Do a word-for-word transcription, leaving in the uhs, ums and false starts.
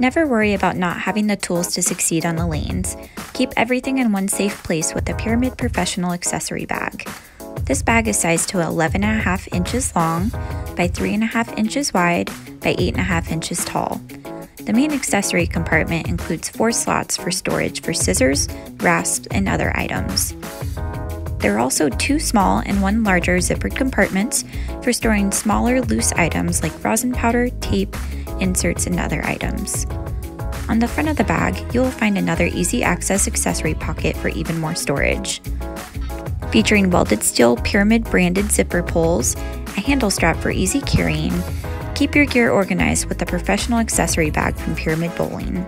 Never worry about not having the tools to succeed on the lanes. Keep everything in one safe place with the Pyramid Professional Accessory Bag. This bag is sized to eleven and a half inches long by three and a half inches wide by eight and a half inches tall. The main accessory compartment includes four slots for storage for scissors, rasps, and other items. There are also two small and one larger zippered compartments for storing smaller loose items like rosin powder, tape, inserts, and other items. On the front of the bag, you will find another easy access accessory pocket for even more storage. Featuring welded steel Pyramid branded zipper pulls, a handle strap for easy carrying, keep your gear organized with the professional accessory bag from Pyramid Bowling.